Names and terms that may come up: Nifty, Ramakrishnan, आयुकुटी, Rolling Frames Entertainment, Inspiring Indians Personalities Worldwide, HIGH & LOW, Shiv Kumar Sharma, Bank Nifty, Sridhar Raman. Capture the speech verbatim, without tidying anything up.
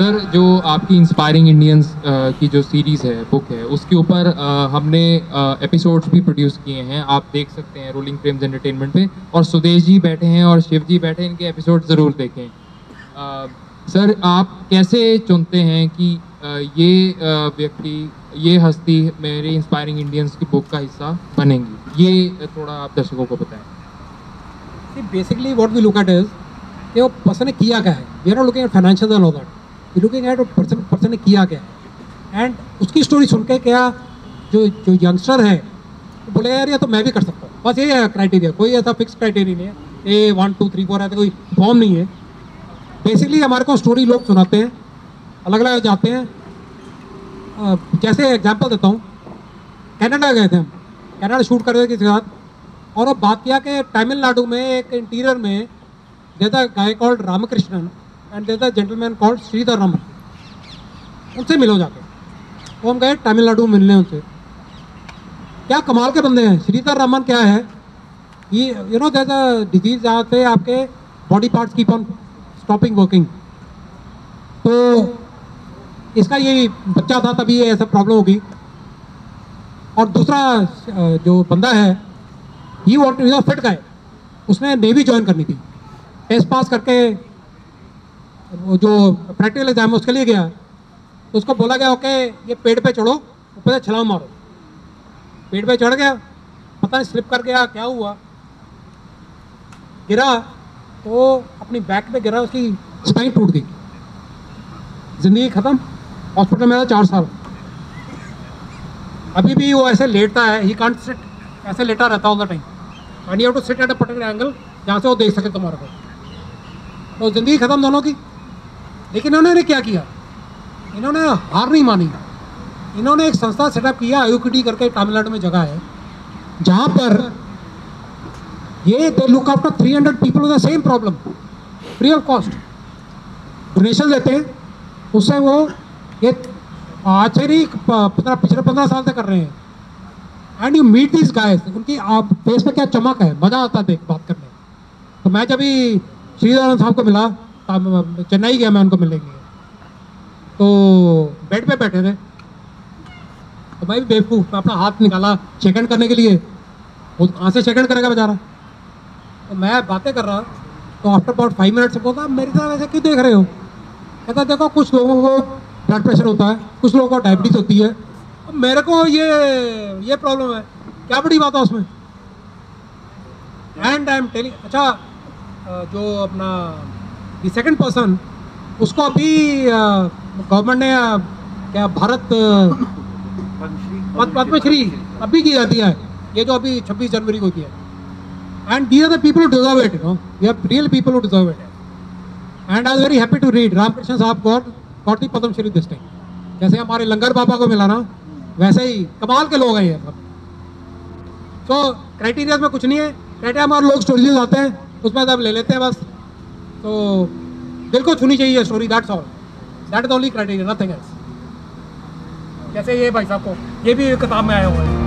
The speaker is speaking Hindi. सर जो आपकी इंस्पायरिंग इंडियंस की जो सीरीज़ है, बुक है, उसके ऊपर हमने एपिसोड्स भी प्रोड्यूस किए हैं, आप देख सकते हैं रोलिंग फ्रेम्स एंटरटेनमेंट पे। और सुदेश जी बैठे हैं और शिव जी बैठे हैं, इनके एपिसोड ज़रूर देखें। आ, सर आप कैसे चुनते हैं कि ये व्यक्ति, ये हस्ती मेरी इंस्पायरिंग इंडियंस की बुक का हिस्सा बनेंगी, ये थोड़ा आप दर्शकों को बताएं। Basically what we look at is कि वो पर्सन ने किया क्या है। We are not looking at financial and all that, we are looking at person person ने किया क्या है। एंड उसकी स्टोरी सुन के क्या जो जो यंगस्टर है तो बोले यार ये तो मैं भी कर सकता हूँ। बस ये है क्राइटेरिया, कोई ऐसा फिक्स क्राइटेरिया नहीं है। A one two three four ऐसा कोई फॉर्म नहीं है। बेसिकली हमारे को स्टोरी लोग सुनाते हैं, अलग अलग जाते हैं। Uh, जैसे एग्जांपल देता हूँ, कनाडा गए थे हम, कनाडा शूट कर रहे थे किसी के साथ, और अब बात किया कि तमिलनाडु में एक इंटीरियर में there a guy called Ramakrishnan and there a gentleman called Sridhar Raman, उनसे मिलो जाके। तो हम गए तमिलनाडु में मिलने उनसे। क्या कमाल के बंदे हैं। श्रीधर रमन क्या है, ये you know there a disease आते आपके body parts keep on stopping working. तो इसका ये बच्चा था तभी ये ऐसा प्रॉब्लम होगी। और दूसरा जो बंदा है ये वांट इज फिट का है, उसने नेवी ज्वाइन करनी थी, टेस्ट पास करके वो जो प्रैक्टिकल एग्जाम है उसके लिए गया। तो उसको बोला गया ओके ये पेड़ पे चढ़ो, ऊपर से छलांग मारो। पेड़ पे चढ़ गया, पता नहीं स्लिप कर गया क्या हुआ, गिरा तो अपनी बैक पे गिरा, उसकी स्पाइन टूट गई, ज़िंदगी ख़त्म। हॉस्पिटल में था चार साल। अभी भी वो ऐसे लेटता है, ही कांट सिट, ऐसे लेटा रहता है all the time. And you have to sit at a particular angle जहाँ से वो देख सके तुम्हारे को। तो ज़िंदगी ख़त्म दोनों की। लेकिन उन्होंने क्या किया, इन्होंने हार नहीं मानी। इन्होंने एक संस्था सेटअप किया, आयुकुटी करके तमिलनाडु में जगह है, जहाँ पर ये they look after three hundred people with the same problem free of cost. Donation देते हैं, उससे वो ये आज से नहीं पंद्रह पिछले पंद्रह साल से कर रहे हैं। And you meet this guys, उनकी आप फेस पे क्या चमक है, मज़ा आता है देख बात करने। तो मैं जब भी श्रीधरन साहब को मिला, चेन्नई गया मैं उनको मिलने के लिए, तो बेड पे बैठे थे। तो मैं भी बेवकूफ़, मैं अपना हाथ निकाला शेकहैंड करने के लिए, वो कहाँ से शेकहैंड करेगा बेचारा। तो मैं बातें कर रहा, तो आफ्टर अबाउट फाइव मिनट से बोलता मेरी तरफ ऐसे क्यों देख रहे हो। कहता देखो कुछ लोगों को ब्लड प्रेशर होता है, कुछ लोगों को डायबिटीज़ होती है, अब मेरे को ये ये प्रॉब्लम है, क्या बड़ी बात है उसमें। एंड आई एम टेलिंग, अच्छा जो अपना द सेकंड पर्सन, उसको अभी गवर्नमेंट ने क्या भारत पद्म श्री अभी की जाती है, ये जो अभी छब्बीस जनवरी को होती है। And these are the people who deserve it, no you have real people who deserve it. And I am very happy to read Ramakrishna साहब got got the Padma Shri this time. जैसे हमारे लंगर बाबा को मिला ना, वैसे ही कमाल के लोग हैं ये सब। तो क्राइटेरिया में कुछ नहीं है, क्राइटेरिया हमारे लोग स्टोरीज आते हैं उसमें सब ले लेते हैं बस। तो दिल को छूनी चाहिए story, that's all, that is only criteria, nothing else. जैसे ये भाई साहब को, ये भी किताब में आया हुआ है।